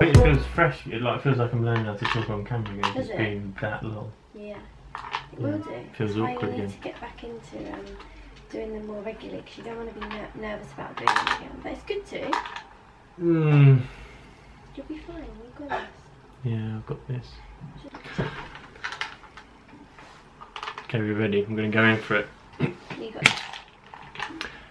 It feels fresh, it like feels like I'm learning how to talk on camera again. It's been that long. Yeah, it will do. It feels awkward again. You need to get back into doing them more regularly because you don't want to be nervous about doing them again. But it's good to. You'll be fine, you've got this. Yeah, I've got this. Okay, we're ready. I'm going to go in for it. You got this.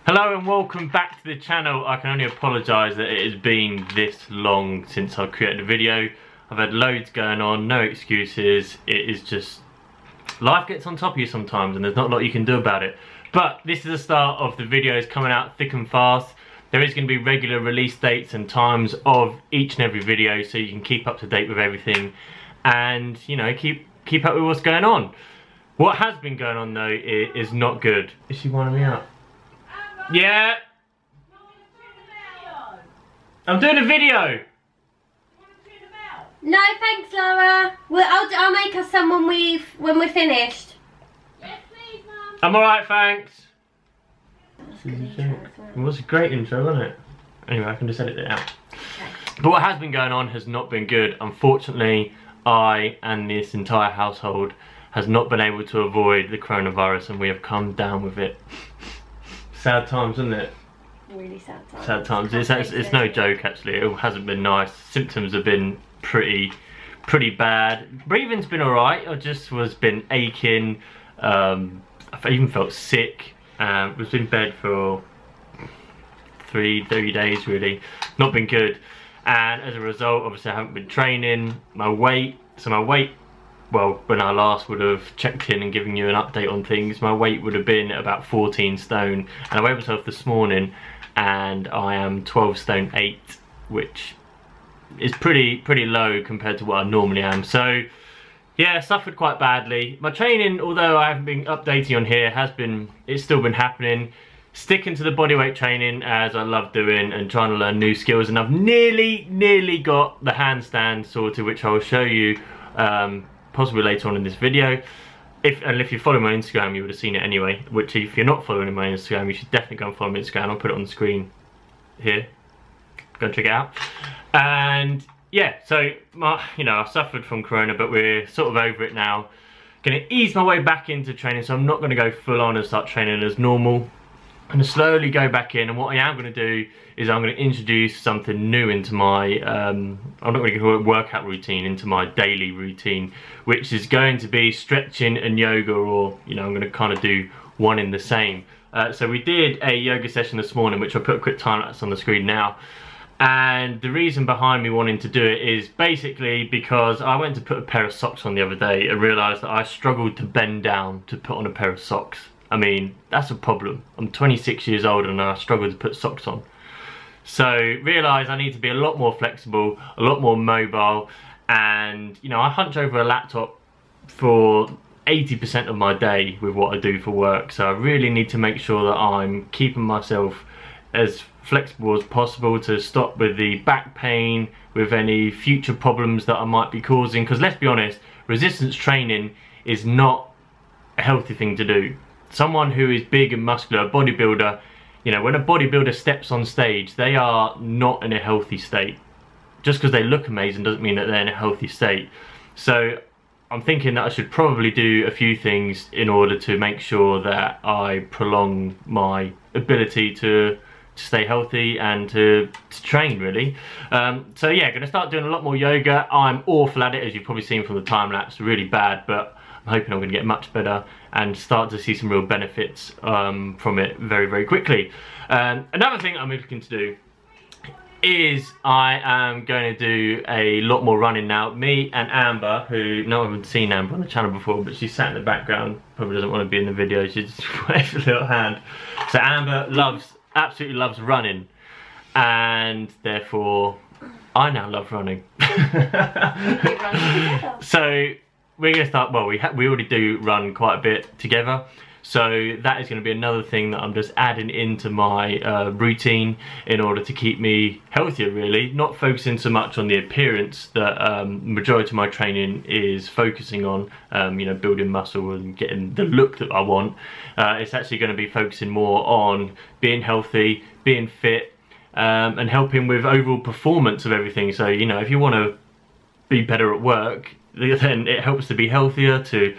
Hello and welcome back to the channel. I can only apologise that it has been this long since I created a video. I've had loads going on, no excuses. It is just, life gets on top of you sometimes and there's not a lot you can do about it. But this is the start of the videos coming out thick and fast. There is going to be regular release dates and times of each and every video so you can keep up to date with everything and, you know, keep up with what's going on. What has been going on though is not good. Is she winding me up? Yeah. I'm doing a video. No, thanks, Laura. I'll make us some when we're finished. Yes, please, Mum. I'm all right, thanks. It was a great intro, wasn't it? Anyway, I can just edit it out. Okay. But what has been going on has not been good. Unfortunately, I and this entire household has not been able to avoid the coronavirus, and we have come down with it. Sad times, isn't it? Really sad times. Sad times. It's no joke, actually. It hasn't been nice. Symptoms have been pretty bad. Breathing's been alright. I just was been aching. I even felt sick. Was in bed for three days, really. Not been good. And as a result, obviously, I haven't been training. My weight. Well, when I last would have checked in and given you an update on things, my weight would have been about 14 stone. And I weighed myself this morning and I am 12 stone 8, which is pretty low compared to what I normally am. So, yeah, suffered quite badly. My training, although I haven't been updating on here, it's still been happening. Sticking to the bodyweight training as I love doing and trying to learn new skills. And I've nearly got the handstand sorted, which I will show you possibly later on in this video. If you follow my Instagram, you would have seen it anyway, which if you're not following my Instagram, you should definitely go and follow my Instagram. I'll put it on the screen here. Go and check it out. And yeah, so I suffered from corona, but we're sort of over it now. Gonna ease my way back into training, so I'm not gonna go full on and start training as normal. I'm gonna slowly go back in, and what I am gonna do is I'm gonna introduce something new into my, I'm not gonna call it workout routine, into my daily routine, which is going to be stretching and yoga, or, you know, I'm gonna kind of do one in the same. So we did a yoga session this morning, which I'll put a quick time lapse on the screen now. And the reason behind me wanting to do it is basically because I went to put a pair of socks on the other day and realized that I struggled to bend down to put on a pair of socks. I mean, that's a problem. I'm 26 years old and I struggle to put socks on. So, realise I need to be a lot more flexible, a lot more mobile, and, you know, I hunch over a laptop for 80% of my day with what I do for work, so I really need to make sure that I'm keeping myself as flexible as possible to stop with the back pain, with any future problems that I might be causing, because let's be honest, resistance training is not a healthy thing to do. Someone who is big and muscular, a bodybuilder, you know, when a bodybuilder steps on stage, they are not in a healthy state. Just because they look amazing doesn't mean that they're in a healthy state. So I'm thinking that I should probably do a few things in order to make sure that I prolong my ability to stay healthy and to train, really. So yeah, going to start doing a lot more yoga. I'm awful at it, as you've probably seen from the time lapse, really bad, but I'm hoping I'm going to get much better and start to see some real benefits from it very, very quickly. Another thing I'm looking to do is I am going to do a lot more running now. Me and Amber, who no one had seen Amber on the channel before, but she's sat in the background, probably doesn't want to be in the video, she just waves a little hand. So Amber absolutely loves running, and therefore I now love running. So we're going to start, well, we already do run quite a bit together, So that is going to be another thing that I'm just adding into my routine in order to keep me healthier, really. Not focusing so much on the appearance that majority of my training is focusing on, you know, building muscle and getting the look that I want. It's actually going to be focusing more on being healthy, being fit, and helping with overall performance of everything. So, you know, if you want to be better at work, then it helps to be healthier, to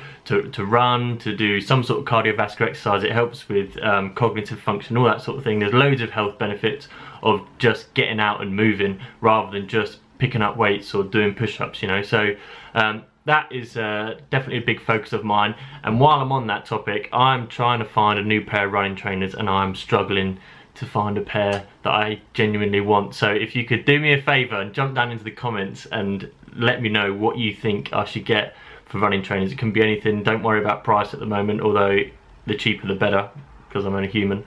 run, to do some sort of cardiovascular exercise. It helps with cognitive function, all that sort of thing. There's loads of health benefits of just getting out and moving rather than just picking up weights or doing push-ups, you know. So that is definitely a big focus of mine. And while I'm on that topic, I'm trying to find a new pair of running trainers, and I'm struggling to find a pair that I genuinely want. So if you could do me a favor and jump down into the comments and let me know what you think I should get for running trainers. It can be anything. Don't worry about price at the moment, although the cheaper the better, because I'm only human.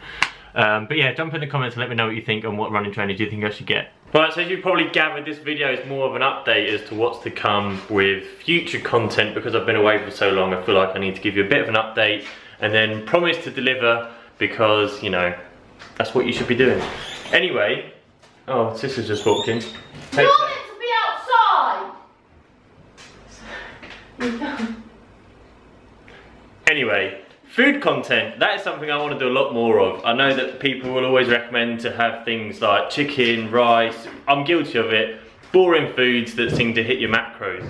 But yeah, jump in the comments and let me know what you think and what running trainers you think I should get. Right, so as you probably gathered, this video is more of an update as to what's to come with future content, because I've been away for so long. I feel like I need to give you a bit of an update and then promise to deliver, because, you know, that's what you should be doing. Anyway, oh, sister's just walked in. Hey, you want it to be outside! Anyway, food content. That is something I want to do a lot more of. I know that people will always recommend to have things like chicken, rice. I'm guilty of it. Boring foods that seem to hit your macros.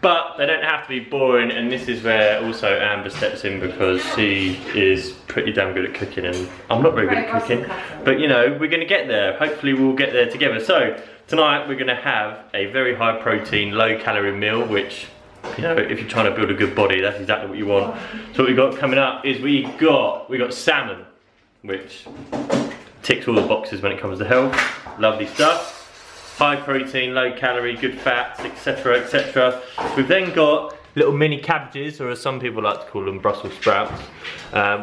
But they don't have to be boring, and this is where also Amber steps in, because she is pretty damn good at cooking, and I'm not very good at cooking. But you know, we're going to get there. Hopefully we'll get there together. So tonight we're going to have a very high protein, low calorie meal, which, you know, if you're trying to build a good body, that's exactly what you want. So what we've got coming up is we got salmon, which ticks all the boxes when it comes to health. Lovely stuff. High protein, low calorie, good fats, etc, etc. We've then got little mini cabbages, or as some people like to call them, Brussels sprouts,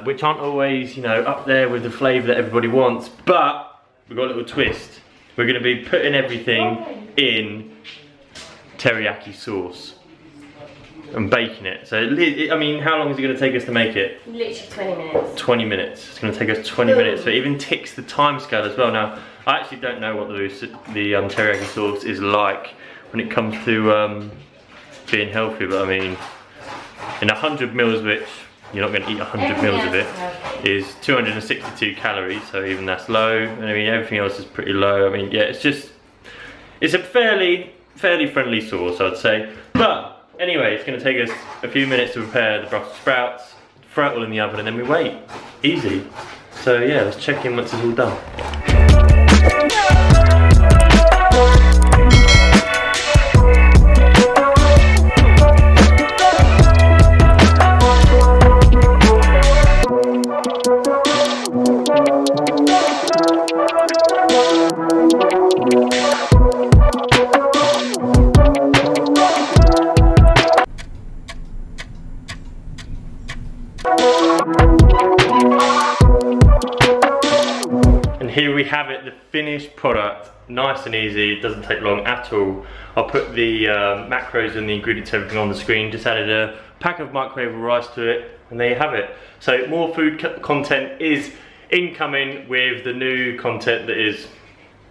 which aren't always, you know, up there with the flavour that everybody wants, but we've got a little twist. We're going to be putting everything in teriyaki sauce and baking it. So, I mean, how long is it going to take us to make it? Literally 20 minutes. 20 minutes. It's going to take us 20 minutes. So it even ticks the time scale as well. Now, I actually don't know what the teriyaki sauce is like when it comes to being healthy, but I mean, in 100 mils, which you're not going to eat 100 mils of it, is 262 calories, so even that's low. And I mean, everything else is pretty low. I mean, yeah, it's just, it's a fairly friendly sauce, I'd say. But anyway, it's going to take us a few minutes to prepare the Brussels sprouts, throw it all in the oven, and then we wait. Easy. So yeah, let's check in once it's all done. Here we have it, the finished product, nice and easy, it doesn't take long at all. I'll put the macros and the ingredients, everything on the screen. Just added a pack of microwavable rice to it, and there you have it. So more food content is incoming with the new content that is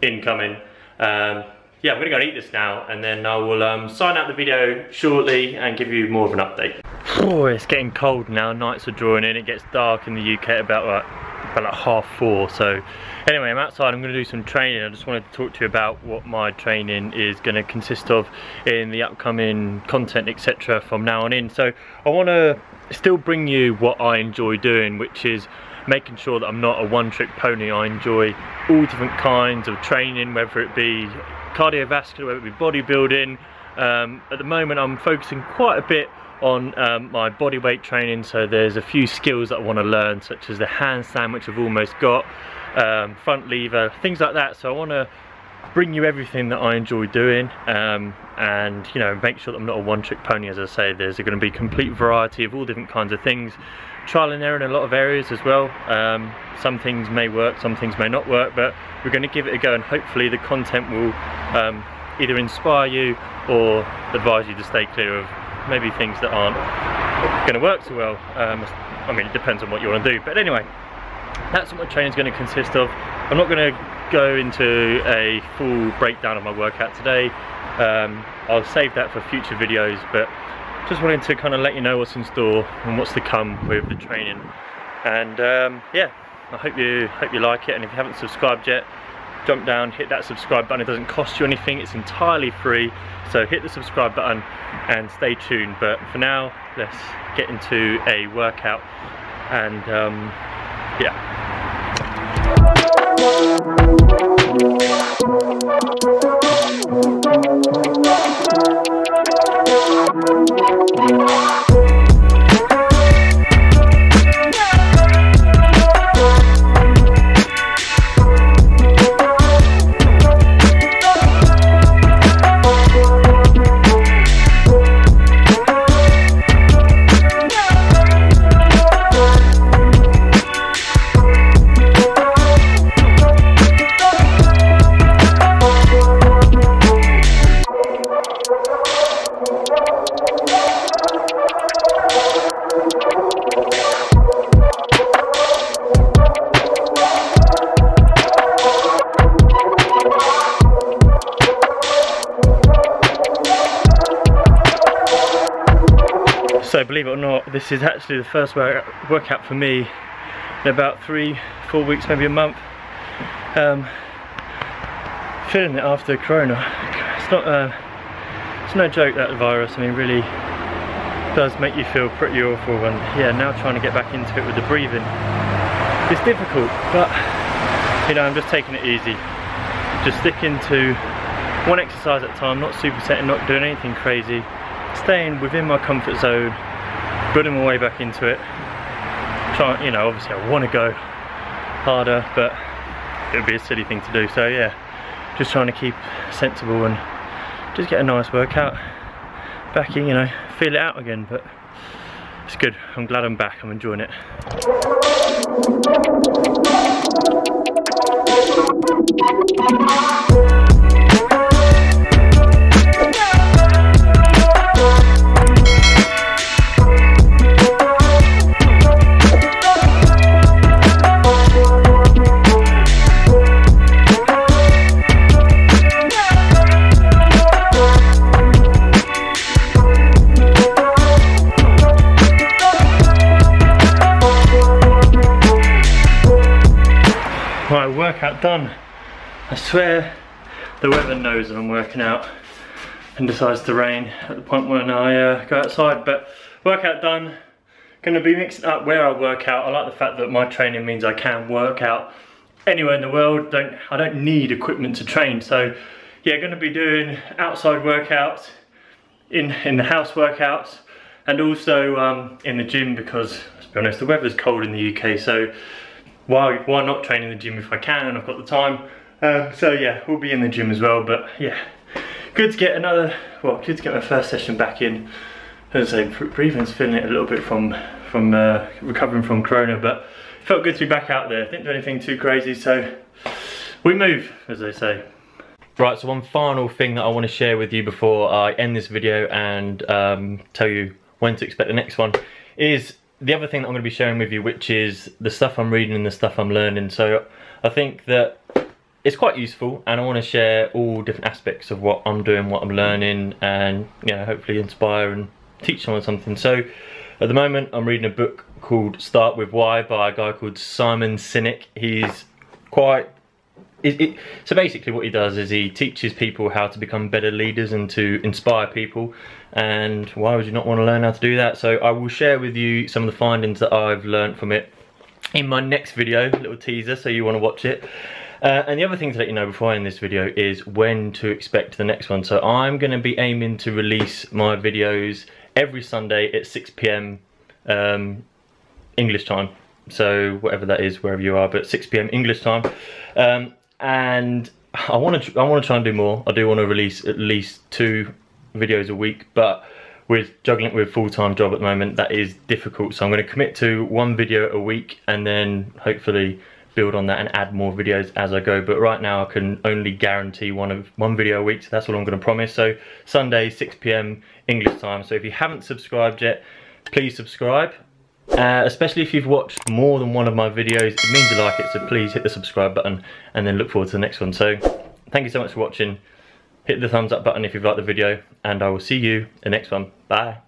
incoming. Yeah, I'm gonna go and eat this now, and then I will sign out the video shortly and give you more of an update. Oh, it's getting cold now, nights are drawing in, it gets dark in the UK about like 4:30. So anyway, I'm outside, I'm going to do some training. I just wanted to talk to you about what my training is going to consist of in the upcoming content, etc, from now on in. So I want to still bring you what I enjoy doing, which is making sure that I'm not a one-trick pony. I enjoy all different kinds of training, whether it be cardiovascular, whether it be bodybuilding. At the moment I'm focusing quite a bit on my body weight training, so there's a few skills that I want to learn, such as the handstand, which I've almost got, front lever, things like that. So I want to bring you everything that I enjoy doing, and you know, make sure that I'm not a one-trick pony. As I say, there's going to be a complete variety of all different kinds of things, trial and error in a lot of areas as well. Some things may work, some things may not work, but we're going to give it a go, and hopefully the content will either inspire you or advise you to stay clear of maybe things that aren't going to work so well. I mean, it depends on what you want to do. But anyway, that's what my training is going to consist of. I'm not going to go into a full breakdown of my workout today. I'll save that for future videos, but just wanted to kind of let you know what's in store and what's to come with the training. And yeah, I hope you like it. And if you haven't subscribed yet, jump down, hit that subscribe button. It doesn't cost you anything, it's entirely free, so hit the subscribe button and stay tuned. But for now, let's get into a workout. And yeah. So believe it or not, this is actually the first workout for me in about 3-4 weeks, maybe a month. Feeling it after Corona. It's no joke, that virus. I mean, it really does make you feel pretty awful. And yeah, now trying to get back into it with the breathing, it's difficult. But you know, I'm just taking it easy, just sticking to one exercise at a time, not supersetting, not doing anything crazy. Staying within my comfort zone, building my way back into it. Trying, you know, obviously I want to go harder, but it would be a silly thing to do. So yeah, just trying to keep sensible and just get a nice workout back in, you know, feel it out again. But it's good. I'm glad I'm back. I'm enjoying it. Workout done. I swear the weather knows that I'm working out and decides to rain at the point when I go outside. But workout done. Gonna be mixing up where I work out. I like the fact that my training means I can work out anywhere in the world. I don't need equipment to train. So yeah, gonna be doing outside workouts, in the house workouts, and also in the gym, because let's be honest, the weather's cold in the UK, so why not train in the gym if I can and I've got the time. So yeah, we'll be in the gym as well. But yeah, good to get my first session back in. As I say, breathing's feeling it a little bit from recovering from Corona, but felt good to be back out there. Didn't do anything too crazy, so we move, as they say. Right, so one final thing that I want to share with you before I end this video and tell you when to expect the next one is the other thing that I'm going to be sharing with you, which is the stuff I'm reading and the stuff I'm learning. So I think that it's quite useful, and I want to share all different aspects of what I'm doing, what I'm learning, and you know, hopefully inspire and teach someone something. So at the moment I'm reading a book called Start with Why by a guy called Simon Sinek. So basically what he does is he teaches people how to become better leaders and to inspire people. And why would you not want to learn how to do that? So I will share with you some of the findings that I've learned from it in my next video, little teaser, so you want to watch it. And the other thing to let you know before I end this video is when to expect the next one. So I'm going to be aiming to release my videos every Sunday at 6 PM English time. So whatever that is, wherever you are, but 6 PM English time. And I want to try and do more. I do want to release at least 2 videos a week, but with juggling with full-time job at the moment, that is difficult. So I'm going to commit to 1 video a week and then hopefully build on that and add more videos as I go. But right now I can only guarantee one video a week, so that's all I'm going to promise. So Sunday, 6 PM English time. So if you haven't subscribed yet, please subscribe. Especially if you've watched more than one of my videos, it means you like it, so please hit the subscribe button and then look forward to the next one. So thank you so much for watching. Hit the thumbs up button if you've liked the video, and I will see you in the next one. Bye.